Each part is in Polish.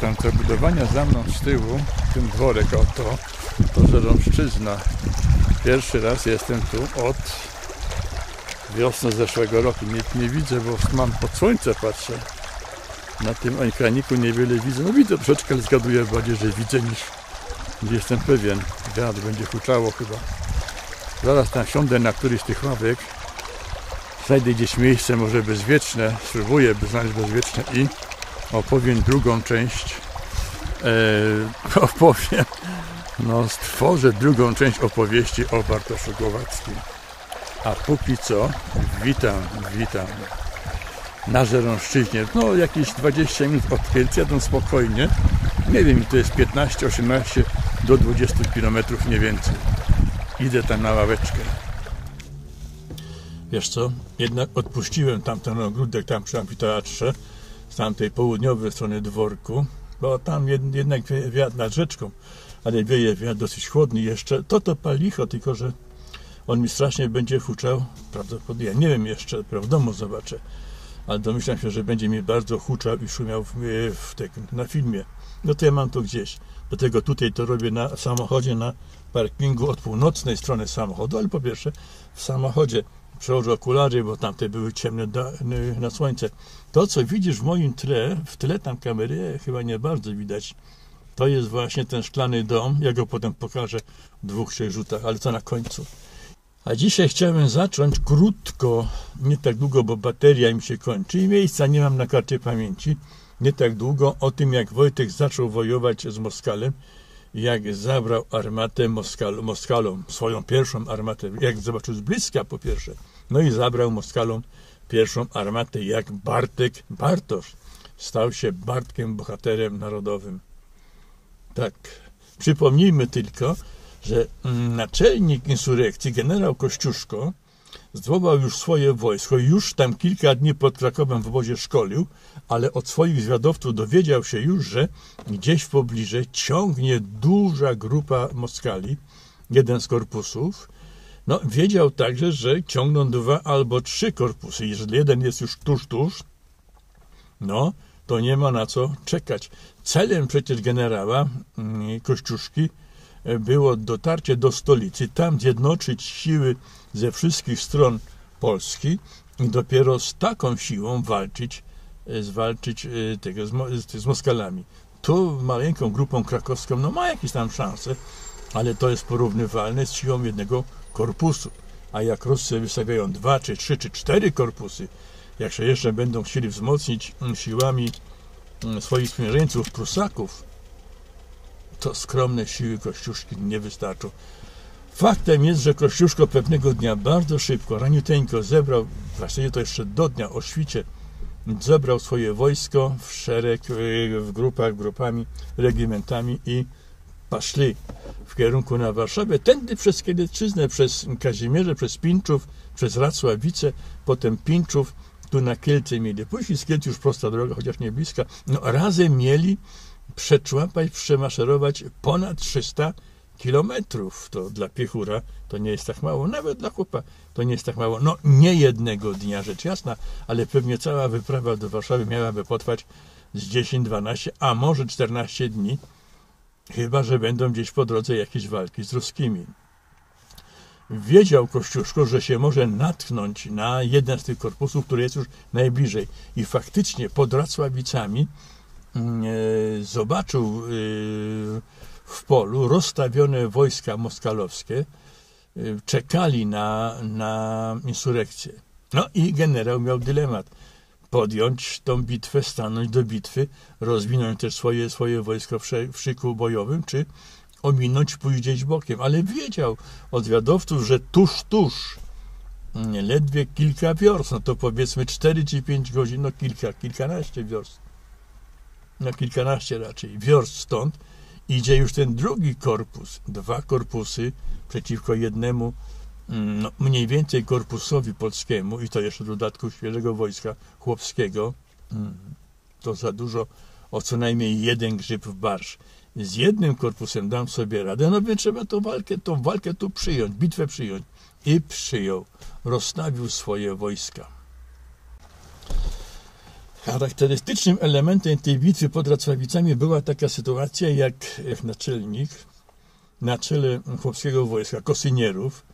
tamte budowania za mną z tyłu, ten dworek oto, to Żeromszczyzna. Pierwszy raz jestem tu od wiosny zeszłego roku. Nic nie widzę, bo mam pod słońce, patrzę. Na tym ekraniku niewiele widzę. No widzę troszeczkę, ale zgaduję bardziej, że widzę niż jestem pewien. Wiatr będzie huczało chyba. Zaraz tam siądę na któryś z tych ławek. Znajdę gdzieś miejsce, może bezwieczne. Spróbuję znaleźć bezwieczne i opowiem drugą część. Stworzę drugą część opowieści o Bartoszu Głowackim. A póki co witam na Żeromszczyźnie. No jakieś 20 minut od Kielc jadą spokojnie. Nie wiem, to jest 15, 18 do 20 km, nie więcej. Idę tam na ławeczkę. Wiesz co, jednak odpuściłem tamten ogródek tam przy amfiteatrze z tamtej południowej strony dworku, bo tam jednak wiatr nad rzeczką, ale wieje wiatr dosyć chłodny jeszcze. To palicho, tylko że on mi strasznie będzie huczał, prawdopodobnie, ja nie wiem jeszcze, w domu zobaczę, ale domyślam się, że będzie mi bardzo huczał i szumiał na filmie. No to ja mam to gdzieś, dlatego tutaj to robię na samochodzie, na parkingu od północnej strony samochodu, ale po pierwsze w samochodzie. Przełożę okulary, bo tamte były ciemne na słońce. To, co widzisz w moim tle, w tle tam kamery chyba nie bardzo widać. To jest właśnie ten szklany dom. Ja go potem pokażę w 2-3 rzutach, ale to na końcu. A dzisiaj chciałem zacząć krótko, nie tak długo, bo bateria mi się kończy i miejsca nie mam na karcie pamięci. Nie tak długo o tym, jak Wojtek zaczął wojować z Moskalem, jak zabrał armatę Moskalom, swoją pierwszą armatę, jak zobaczył z bliska po pierwsze, no i zabrał Moskalom pierwszą armatę, jak Bartosz stał się Bartkiem, bohaterem narodowym. Tak, przypomnijmy tylko, że naczelnik insurekcji, generał Kościuszko, zwołał już swoje wojsko, już tam kilka dni pod Krakowem w obozie szkolił, ale od swoich zwiadowców dowiedział się już, że gdzieś w pobliżu ciągnie duża grupa Moskali, jeden z korpusów. No, wiedział także, że ciągną 2 albo 3 korpusy. Jeżeli jeden jest już tuż, no to nie ma na co czekać. Celem przecież generała Kościuszki było dotarcie do stolicy, tam zjednoczyć siły ze wszystkich stron Polski i dopiero z taką siłą walczyć z Moskalami. Tu maleńką grupą krakowską no ma jakieś tam szanse, ale to jest porównywalne z siłą jednego korpusu. A jak Roscy wystawiają 2, czy 3, czy 4 korpusy, jak się jeszcze będą chcieli wzmocnić siłami swoich sprzymierzeńców, Prusaków, to skromne siły Kościuszki nie wystarczą. Faktem jest, że Kościuszko pewnego dnia bardzo szybko, raniuteńko zebrał, właściwie to jeszcze do dnia, o świcie, zebrał swoje wojsko w szereg, w grupach, grupami, regimentami i poszli w kierunku na Warszawę. Tędy przez Kielczyznę, przez Kazimierze, przez Pińczów, przez Racławice, potem Pińczów, tu na Kielce mieli. Później z Kielc już prosta droga, chociaż nie bliska. No, razem mieli przetrzłapać, przemaszerować ponad 300 kilometrów. To dla piechura to nie jest tak mało, nawet dla chłopa to nie jest tak mało. No nie jednego dnia, rzecz jasna, ale pewnie cała wyprawa do Warszawy miałaby potrwać z 10, 12, a może 14 dni, chyba że będą gdzieś po drodze jakieś walki z ruskimi. Wiedział Kościuszko, że się może natknąć na jeden z tych korpusów, który jest już najbliżej. I faktycznie pod Racławicami zobaczył w polu rozstawione wojska moskalowskie, czekali na insurekcję. No i generał miał dylemat. Podjąć tą bitwę, stanąć do bitwy, rozwinąć też swoje wojsko w szyku bojowym, czy ominąć, pójść gdzieś bokiem. Ale wiedział od wiadowców, że tuż, ledwie kilka wiorst, no to powiedzmy 4 czy 5 godzin, no kilkanaście wiorst. Na kilkanaście raczej wiorst stąd idzie już ten drugi korpus, 2 korpusy przeciwko jednemu, no mniej więcej korpusowi polskiemu i to jeszcze w dodatku świeżego wojska chłopskiego. To za dużo, o co najmniej 1 grzyb w barsz. Z jednym korpusem dam sobie radę, no więc trzeba tą walkę tu przyjąć, bitwę przyjąć. I przyjął, rozstawił swoje wojska. Charakterystycznym elementem tej bitwy pod Racławicami była taka sytuacja, jak naczelnik na czele chłopskiego wojska, kosynierów,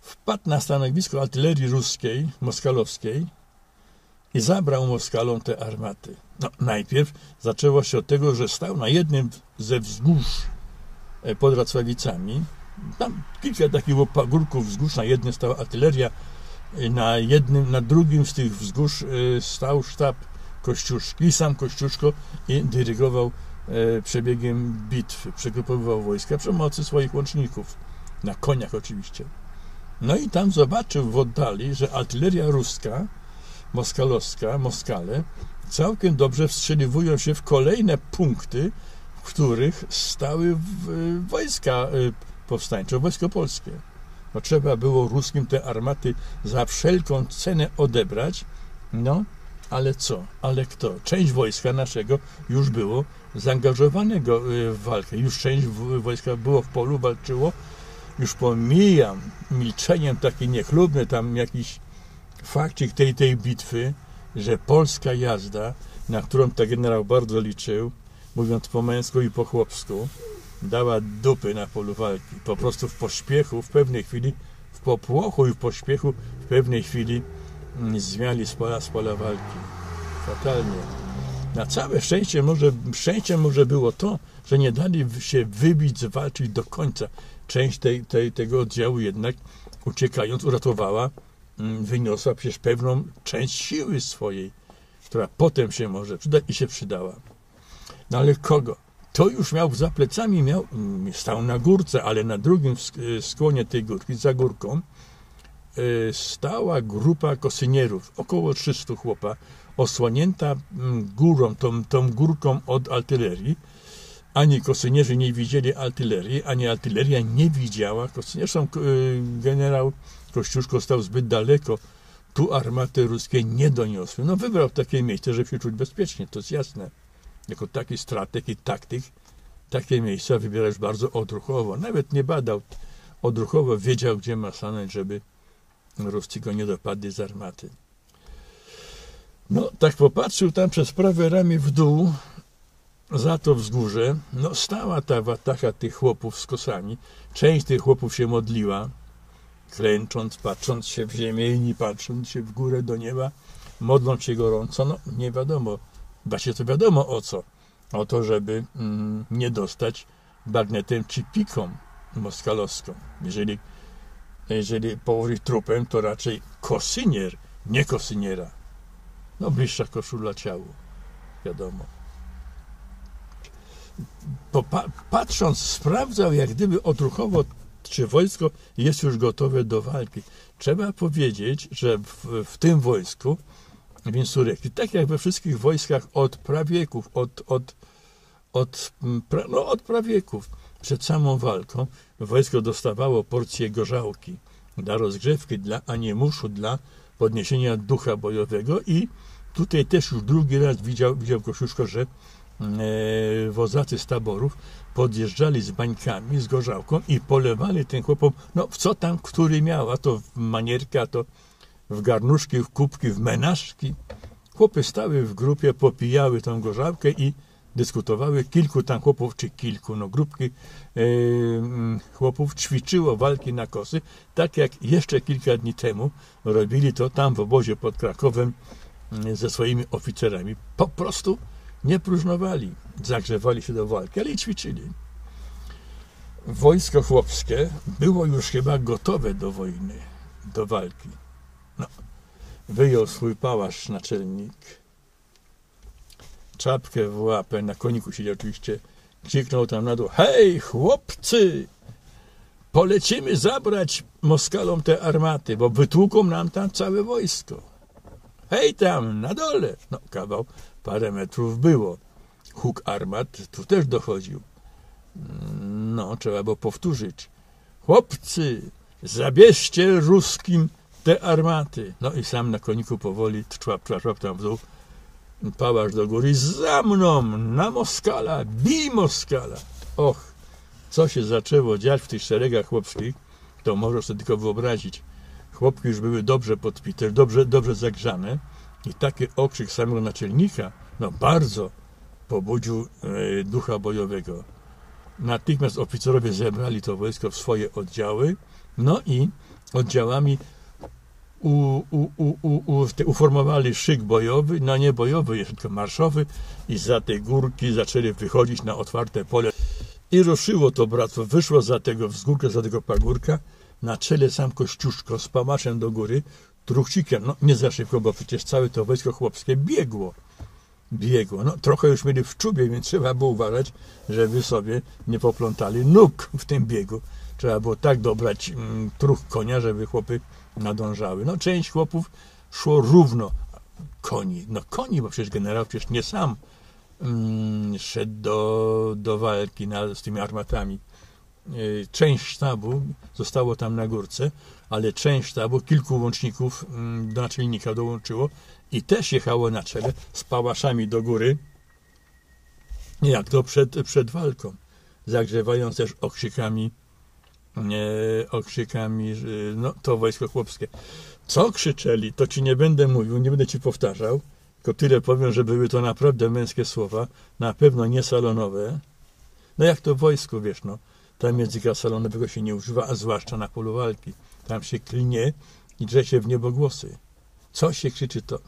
wpadł na stanowisko artylerii ruskiej, moskalowskiej i zabrał Moskalom te armaty. No, najpierw zaczęło się od tego, że stał na jednym ze wzgórz pod Racławicami. Tam kilka takich pagórków wzgórz, na jednym stała artyleria, na drugim z tych wzgórz stał sztab Kościuszki, sam Kościuszko, i dyrygował przebiegiem bitwy, przegrupowywał wojska przy pomocy swoich łączników, na koniach oczywiście. No i tam zobaczył w oddali, że artyleria ruska, moskalowska, Moskale, całkiem dobrze wstrzeliwują się w kolejne punkty, w których stały wojska powstańcze, wojsko polskie. No, trzeba było ruskim te armaty za wszelką cenę odebrać, no ale co, ale kto? Część wojska naszego już było zaangażowanego w walkę, już część wojska było w polu, walczyło, już pomijam milczeniem taki niechlubny tam jakiś fakcik tej bitwy, że polska jazda, na którą ten generał bardzo liczył, mówiąc po męsku i po chłopsku, dała dupy na polu walki. Po prostu w pośpiechu, w pewnej chwili, w popłochu i w pośpiechu, w pewnej chwili zmiali z pola walki. Fatalnie. Na całe szczęście może było to, że nie dali się wybić, zwalczyć do końca. Część tego oddziału jednak, uciekając, uratowała, wyniosła przecież pewną część siły swojej, która potem się może przydać i się przydała. No ale kogo? To już miał za plecami, stał na górce, ale na drugim skłonie tej górki, za górką, stała grupa kosynierów, około 300 chłopa, osłonięta górą, tą górką od artylerii. Ani kosynierzy nie widzieli artylerii, ani artyleria nie widziała kosynierzy. Zresztą generał Kościuszko stał zbyt daleko, tu armaty ruskie nie doniosły. No wybrał takie miejsce, żeby się czuć bezpiecznie, to jest jasne. Jako taki strateg i taktyk takie miejsca wybierasz bardzo odruchowo. Nawet nie badał odruchowo, wiedział, gdzie ma stanąć, żeby Ruscy go nie dopadli z armaty. No, tak popatrzył tam przez prawe ramię w dół, za to wzgórze, no stała ta watacha tych chłopów z kosami. Część tych chłopów się modliła, klęcząc, patrząc się w ziemię, inni patrząc się w górę do nieba, modląc się gorąco, no nie wiadomo. Właśnie to wiadomo o co. O to, żeby nie dostać bagnetem czy piką moskalowską. Jeżeli położyć trupem, to raczej kosynier, nie kosyniera. No bliższa koszula ciału, wiadomo. Patrząc, sprawdzał jak gdyby odruchowo, czy wojsko jest już gotowe do walki. Trzeba powiedzieć, że w tym wojsku, w insurrekcji, tak jak we wszystkich wojskach od prawieków, od prawieków, przed samą walką wojsko dostawało porcję gorzałki dla rozgrzewki, dla animuszu, dla podniesienia ducha bojowego. I tutaj też już drugi raz widział Kościuszko, że wozacy z taborów podjeżdżali z bańkami, z gorzałką i polewali tym chłopom, no w co tam, który miał, a to w manierkę, a to w garnuszki, w kubki, w menażki. Chłopy stały w grupie, popijały tą gorzałkę i dyskutowały. Kilku tam chłopów, czy kilku, no grupki chłopów ćwiczyło walki na kosy, tak jak jeszcze kilka dni temu robili to tam w obozie pod Krakowem ze swoimi oficerami. Po prostu nie próżnowali, zagrzewali się do walki, ale i ćwiczyli. Wojsko chłopskie było już chyba gotowe do wojny, do walki. No, wyjął swój pałasz naczelnik, czapkę w łapę, na koniku siedział oczywiście, krzyknął tam na dół: hej chłopcy, polecimy zabrać Moskalom te armaty, bo wytłuką nam tam całe wojsko. Hej tam, na dole. No kawał, parę metrów było. Huk armat tu też dochodził. No, trzeba było powtórzyć: chłopcy, zabierzcie ruskim te armaty. No i sam na koniku powoli człap tam w dół, pałasz do góry: za mną, na Moskala, bij Moskala. Och, co się zaczęło dziać w tych szeregach chłopskich, to możesz sobie tylko wyobrazić. Chłopki już były dobrze podpite, dobrze zagrzane, I taki okrzyk samego naczelnika, no bardzo pobudził ducha bojowego. Natychmiast oficerowie zebrali to wojsko w swoje oddziały, no i oddziałami uformowali szyk bojowy, no nie bojowy, jest tylko marszowy, i za te górki zaczęli wychodzić na otwarte pole. I ruszyło to bractwo, wyszło za tego wzgórka, za tego pagórka, na czele sam Kościuszko z pamaszem do góry, truchcikiem, no nie za szybko, bo przecież całe to wojsko chłopskie biegło. Biegło. No trochę już mieli w czubie, więc trzeba było uważać, żeby sobie nie poplątali nóg w tym biegu. Trzeba było tak dobrać truch konia, żeby chłopy nadążały. No część chłopów szło równo koni. No koni, bo przecież generał przecież nie sam szedł do walki z tymi armatami. Część sztabu zostało tam na górce, ale część sztabu, kilku łączników do naczelnika dołączyło i też jechało na czele z pałaszami do góry, jak to przed walką, zagrzewając też okrzykami no, to wojsko chłopskie. Co krzyczeli, to ci nie będę mówił, nie będę ci powtarzał, tylko tyle powiem, że były to naprawdę męskie słowa, na pewno nie salonowe. No jak to wojsko, wiesz, no. Tam języka salonowego się nie używa, a zwłaszcza na polu walki. Tam się klinie i drze się w niebogłosy. Co się krzyczy, to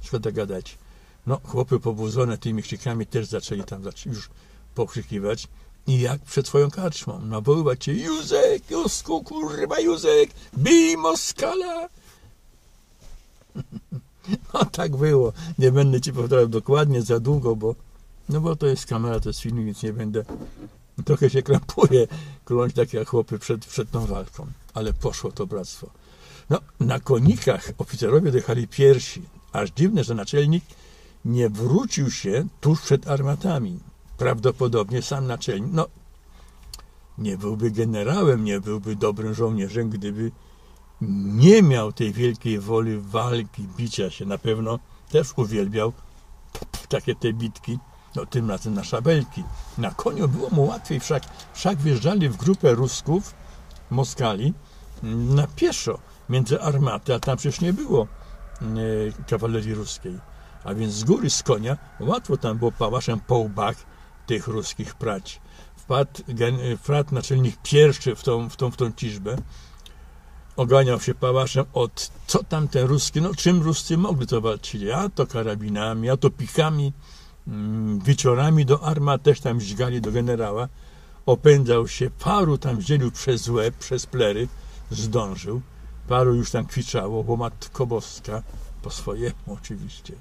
szkoda gadać. No, chłopy pobudzone tymi krzykami też zaczęli tam już pokrzykiwać. I jak przed swoją karczmą, nawoływać się: Józek, Józku, kurwa, Józek, bij Moskala! No tak było. Nie będę ci powtarzał dokładnie za długo, bo to jest kamera, to jest film, więc nie będę... Trochę się krępuje kląć tak jak chłopy przed tą walką, ale poszło to bractwo. No, na konikach oficerowie dojechali pierwsi. Aż dziwne, że naczelnik nie wrócił się tuż przed armatami. Prawdopodobnie sam naczelnik, no, nie byłby generałem, nie byłby dobrym żołnierzem, gdyby nie miał tej wielkiej woli walki, bicia się. Na pewno też uwielbiał takie te bitki. No tym razem na szabelki. Na koniu było mu łatwiej, wszak wjeżdżali w grupę Rusków, Moskali, na pieszo, między armaty, a tam przecież nie było kawalerii ruskiej. A więc z góry, z konia, łatwo tam było pałaszem po łbach tych ruskich prać. Wpadł naczelnik pierwszy w tą ciżbę, oganiał się pałaszem od co tam te ruskie, no czym Ruscy mogli, to walczyli, a to karabinami, a to pikami, wieczorami do armat też tam źgali do generała, opędzał się, paru tam dzielił przez łeb, przez plery, zdążył, paru już tam kwiczało, bo Matko Boska, po swojemu oczywiście.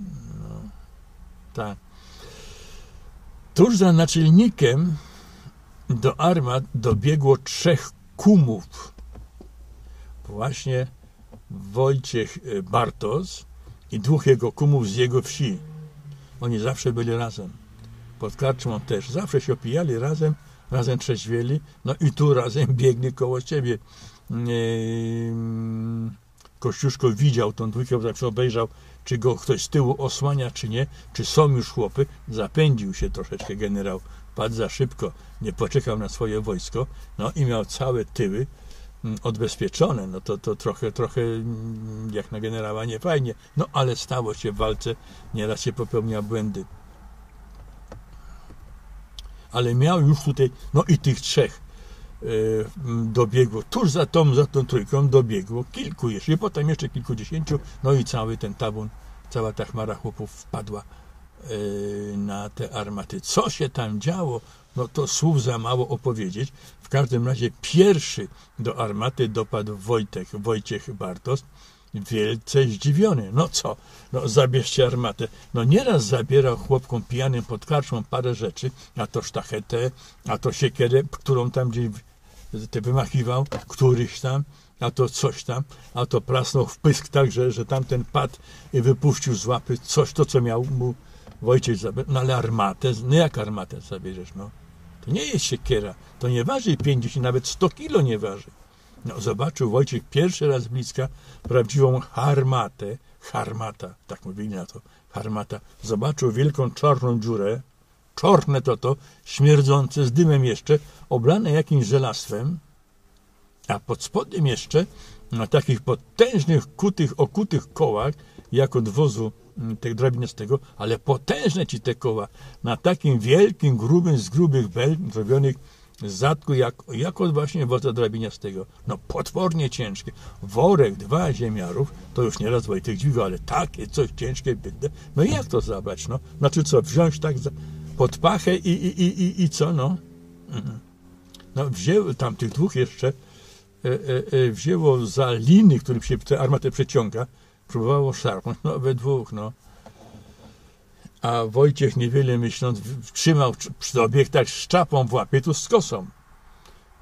No, tak. Tuż za naczelnikiem do armat dobiegło 3 kumów. Właśnie Wojciech Bartosz i 2 jego kumów z jego wsi. Oni zawsze byli razem. Pod karczmą też. Zawsze się opijali razem, razem trzeźwieli. No i tu razem biegnie koło ciebie. Kościuszko widział tą 2, zawsze obejrzał, czy go ktoś z tyłu osłania, czy nie. Czy są już chłopy. Zapędził się troszeczkę generał. Padł za szybko. Nie poczekał na swoje wojsko. No i miał całe tyły odbezpieczone, no to trochę jak na generała nie fajnie, no ale stało się w walce, nieraz się popełnia błędy. Ale miał już tutaj, no i tych 3 dobiegło, tuż za tą 3 dobiegło kilku jeszcze, potem jeszcze kilkudziesięciu, no i cały ten tabun, cała ta chmara chłopów wpadła na te armaty. Co się tam działo? No to słów za mało opowiedzieć. W każdym razie pierwszy do armaty dopadł Wojciech Bartosz, wielce zdziwiony. No co? No zabierzcie armatę. No nieraz zabierał chłopkom pijanym pod karczmą parę rzeczy, a to sztachetę, a to siekierę, którą tam gdzieś wymachiwał, któryś tam, a to coś tam, a to prasnął w pysk tak, że tamten padł i wypuścił z łapy coś, to co miał mu Wojciech zabrał. No ale armatę, no jak armatę zabierzesz, no? To nie jest siekiera, to nie waży 50, nawet 100 kilo nie waży. No zobaczył Wojciech pierwszy raz z bliska prawdziwą harmatę, harmata, tak mówili na to, harmata. Zobaczył wielką czarną dziurę, czorne to, śmierdzące, z dymem jeszcze, oblane jakimś żelastwem, a pod spodem jeszcze na takich potężnych, okutych kołach, jak od wozu tego drabinastego, ale potężne ci te koła, na takim wielkim, grubym, z grubych bel, zrobionych z zadku, jak od właśnie woza drabiniastego. No potwornie ciężkie. Worek, 2 ziemiarów, to już nieraz Wojtek dźwigał, ale takie coś ciężkie, biedne. No jak to zabrać, no? Znaczy co, wziąć tak pod pachę i co, no? No wzięło tam tych dwóch jeszcze, wzięło za liny, którym się tę armatę przeciąga, próbowało szarpnąć, no we dwóch, no. A Wojciech, niewiele myśląc, trzymał przy obiektach z czapą w łapie, tu z kosą.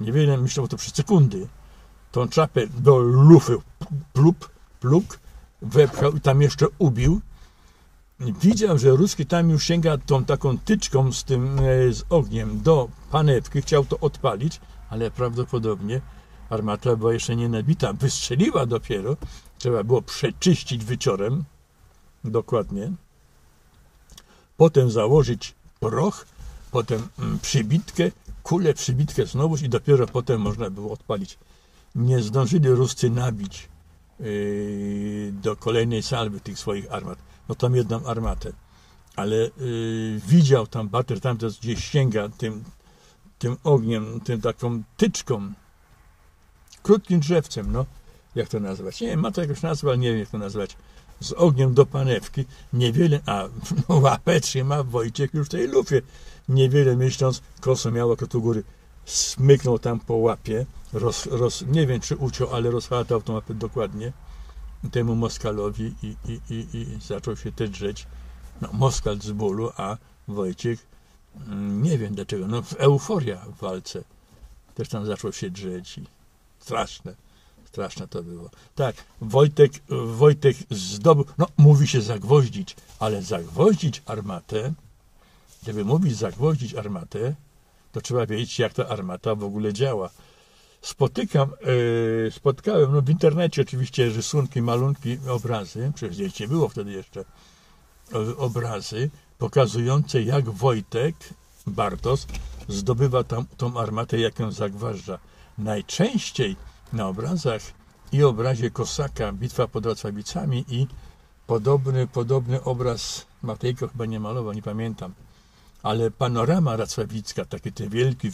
Niewiele myślał, to przez sekundy. Tą czapę do lufy pluk, wepchał i tam jeszcze ubił. Widział, że Ruski tam już sięga tą taką tyczką z tym, z ogniem do panewki. Chciał to odpalić, ale prawdopodobnie armata była jeszcze nie nabita. Wystrzeliła dopiero. Trzeba było przeczyścić wyciorem. Dokładnie. Potem założyć proch, potem przybitkę, kulę, przybitkę znowuż i dopiero potem można było odpalić. Nie zdążyli Ruscy nabić do kolejnej salwy tych swoich armat. No tam jedną armatę. Ale widział tam bater, tam też gdzieś sięga tym ogniem, tym taką tyczką, krótkim drzewcem, no. Jak to nazwać? Nie wiem, ma to jakąś nazwę, ale nie wiem, jak to nazwać. Z ogniem do panewki, niewiele, a no, łapę trzyma Wojciech już w tej lufie. Niewiele myśląc, kosą miał akurat u góry, smyknął tam po łapie, nie wiem czy uciął, ale rozchwatał tą łapę dokładnie temu Moskalowi i zaczął się też drzeć. No, Moskal z bólu, a Wojciech, nie wiem dlaczego, no euforia w walce. Też tam zaczął się drzeć i straszne. Straszne to było. Tak, Wojtek zdobył, no mówi się zagwoździć, ale zagwoździć armatę, żeby mówić zagwoździć armatę, to trzeba wiedzieć, jak ta armata w ogóle działa. Spotkałem, no w internecie oczywiście rysunki, malunki, obrazy, przecież dzieci było wtedy jeszcze, obrazy pokazujące, jak Wojtek, Bartosz, zdobywa tam tą armatę, jak ją zagwożdża. Najczęściej na obrazach i obrazie Kosaka, bitwa pod Racławicami i podobny obraz, Matejko chyba nie malował, nie pamiętam, ale Panorama Racławicka, taki ten wielki,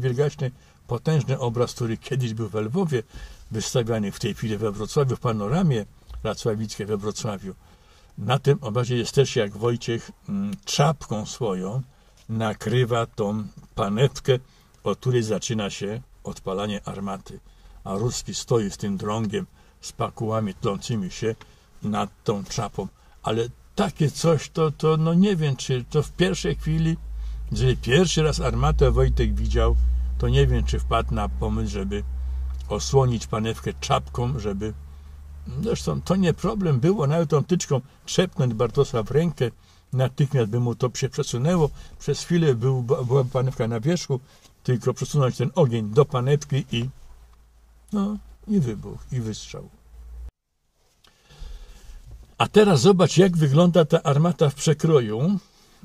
wielgaśny, potężny obraz, który kiedyś był we Lwowie wystawiany, w tej chwili we Wrocławiu, w Panoramie Racławickiej we Wrocławiu. Na tym obrazie jest też, jak Wojciech czapką swoją nakrywa tą panewkę, od której zaczyna się odpalanie armaty. A Ruski stoi z tym drągiem, z pakułami tlącymi się nad tą czapą. Ale takie coś, to no nie wiem, czy to w pierwszej chwili, jeżeli pierwszy raz armatę Wojtek widział, to nie wiem, czy wpadł na pomysł, żeby osłonić panewkę czapką, żeby... Zresztą to nie problem było, nawet tą tyczką trzepnąć Bartosza w rękę, natychmiast by mu to się przesunęło. Przez chwilę była panewka na wierzchu, tylko przesunąć ten ogień do panewki i... No i wybuch, i wystrzał. A teraz zobacz, jak wygląda ta armata w przekroju.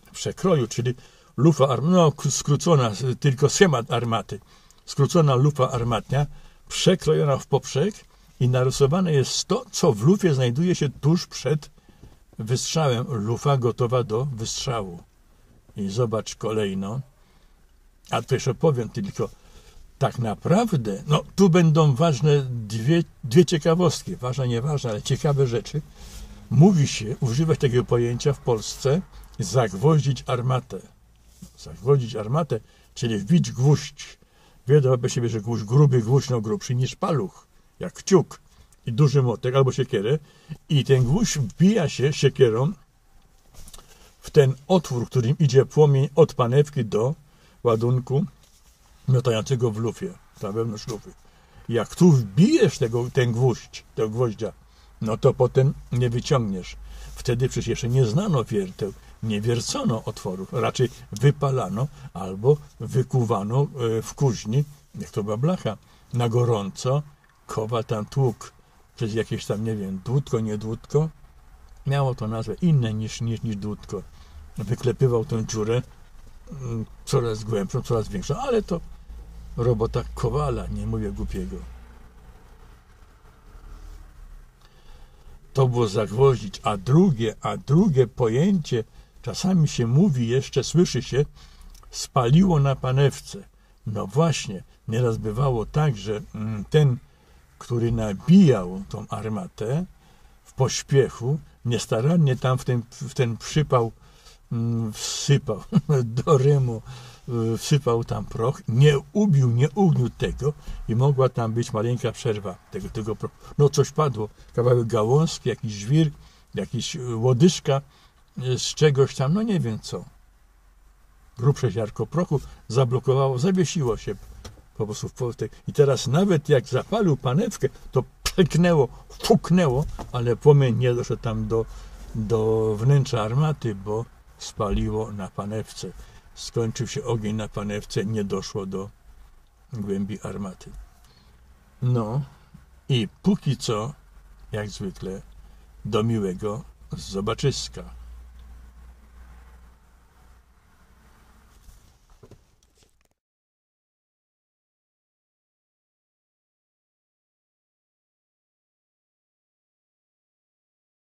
W przekroju, czyli lufa armatnia, no skrócona, tylko schemat armaty. Skrócona lufa armatnia, przekrojona w poprzek i narysowane jest to, co w lufie znajduje się tuż przed wystrzałem. Lufa gotowa do wystrzału. I zobacz kolejno. A to jeszcze powiem tylko, tak naprawdę, no tu będą ważne dwie ciekawostki, ważne, nieważne, ale ciekawe rzeczy. Mówi się, używać takiego pojęcia w Polsce, zagwoździć armatę. Zagwoździć armatę, czyli wbić gwóźdź. Wiadomo by się, że gwóźdź gruby, gwóźdź no grubszy niż paluch, jak kciuk i duży młotek albo siekierę. I ten gwóźdź wbija się siekierą w ten otwór, którym idzie płomień od panewki do ładunku miotającego w lufie, na wewnątrz lufy. Jak tu wbijesz tego gwoździa, no to potem nie wyciągniesz. Wtedy przecież jeszcze nie znano wierteł, nie wiercono otworów, raczej wypalano albo wykuwano w kuźni, jak to była blacha, na gorąco, kowa tam tłuk przez jakieś tam, nie wiem, dłutko, nie dłutko, miało to nazwę inne niż dłutko. Wyklepywał tę dziurę coraz głębszą, coraz większą, ale to robota kowala, nie mówię głupiego. to było zagwoździć, a drugie pojęcie, czasami się mówi, jeszcze słyszy się, spaliło na panewce. No właśnie, nieraz bywało tak, że ten, który nabijał tą armatę w pośpiechu, niestarannie tam w ten przypał wsypał do rymu, wsypał tam proch, nie ubił, nie ugniótł tego i mogła tam być maleńka przerwa tego prochu. No coś padło, kawałek gałązki, jakiś żwir, jakiś łodyżka z czegoś tam, no nie wiem co. Grubsze ziarko prochu zablokowało, zawiesiło się po prostu w Wojtek. I teraz nawet jak zapalił panewkę, to pyknęło, puknęło, ale płomień nie doszedł tam do wnętrza armaty, bo spaliło na panewce. Skończył się ogień na panewce, nie doszło do głębi armaty. No i póki co, jak zwykle, do miłego zobaczyska.